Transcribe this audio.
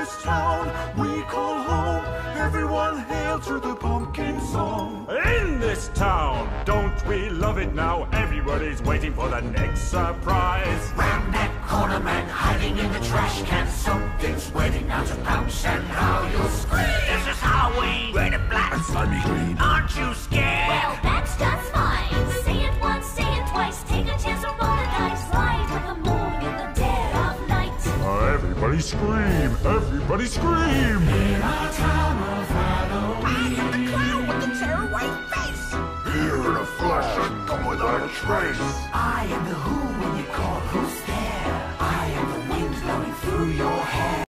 this town we call home. Everyone hail to the pumpkin song. In this town, don't we love it now? Everybody's waiting for the next surprise. Round that corner, man, hiding in the trash can. Something's waiting now to pounce, and how you'll scream. This is how we red and black and slimy green. Aren't you scared? Well, that's just fine. Say it once, say it twice. Take a chance or roll a dice. Ride with the moon in the dead of night. Everybody scream! Everybody scream! In our town of Halloween, I am the clown with the terror white face. Here in a flash, I come without a trace.